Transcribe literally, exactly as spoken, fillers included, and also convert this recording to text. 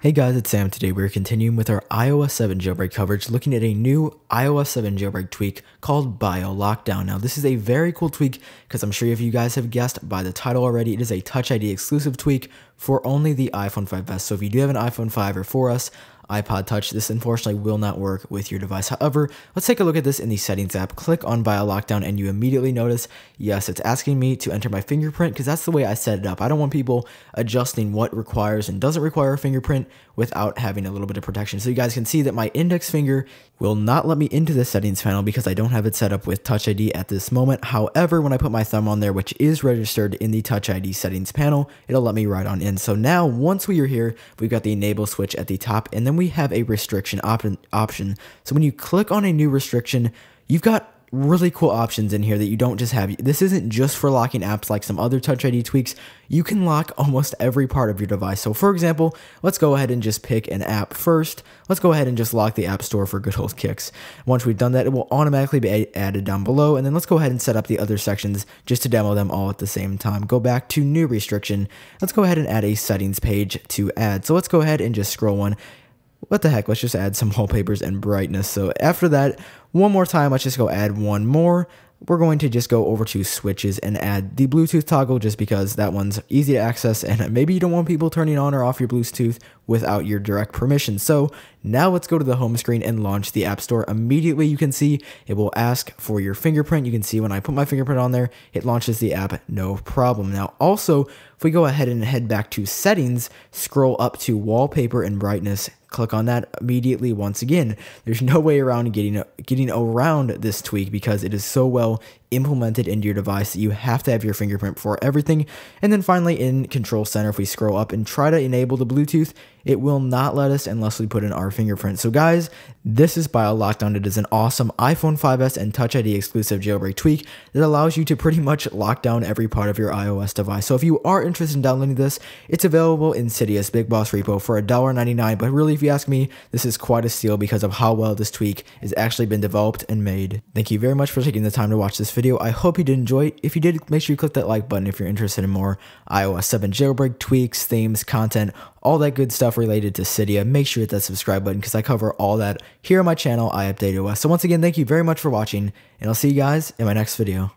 Hey guys, it's Sam. Today we're continuing with our i O S seven jailbreak coverage, looking at a new i O S seven jailbreak tweak called BioLockdown. Now this is a very cool tweak because I'm sure if you guys have guessed by the title already, it is a Touch I D exclusive tweak for only the iPhone five S. So if you do have an iPhone five or four S, iPod Touch, this unfortunately will not work with your device. However, let's take a look at this in the settings app. Click on BioLockdown and you immediately notice, yes, it's asking me to enter my fingerprint because that's the way I set it up. I don't want people adjusting what requires and doesn't require a fingerprint without having a little bit of protection. So you guys can see that my index finger will not let me into the settings panel because I don't have it set up with Touch I D at this moment. However, when I put my thumb on there, which is registered in the Touch I D settings panel, it'll let me right on in. So now once we are here, we've got the enable switch at the top, and then we have a restriction op option. So when you click on a new restriction, you've got really cool options in here that you don't just have. This isn't just for locking apps like some other Touch I D tweaks. You can lock almost every part of your device. So for example, let's go ahead and just pick an app first. Let's go ahead and just lock the App Store for good old kicks. Once we've done that, it will automatically be added down below. And then let's go ahead and set up the other sections just to demo them all at the same time. Go back to new restriction. Let's go ahead and add a settings page to add. So let's go ahead and just scroll one. What the heck, let's just add some wallpapers and brightness. So after that, one more time, let's just go add one more. We're going to just go over to switches and add the Bluetooth toggle just because that one's easy to access, and maybe you don't want people turning on or off your Bluetooth without your direct permission. So now let's go to the home screen and launch the App Store. Immediately you can see it will ask for your fingerprint. You can see when I put my fingerprint on there, it launches the app, no problem. Now also, if we go ahead and head back to settings, scroll up to wallpaper and brightness, click on that immediately. Once again, there's no way around getting getting around this tweak because it is so well implemented into your device that you have to have your fingerprint for everything. And then finally in Control Center, if we scroll up and try to enable the Bluetooth, it will not let us unless we put in our fingerprint. So guys, this is BioLockdown. It is an awesome iPhone five S and Touch I D exclusive jailbreak tweak that allows you to pretty much lock down every part of your iOS device. So if you are interested in downloading this, it's available in Cydia's BigBoss repo for a dollar ninety-nine. But really, if you ask me, this is quite a steal because of how well this tweak has actually been developed and made. Thank you very much for taking the time to watch this video. Video. I hope you did enjoy it. If you did, make sure you click that like button if you're interested in more i O S seven jailbreak tweaks, themes, content, all that good stuff related to Cydia. Make sure you hit that subscribe button because I cover all that here on my channel. I update O S. So once again, thank you very much for watching, and I'll see you guys in my next video.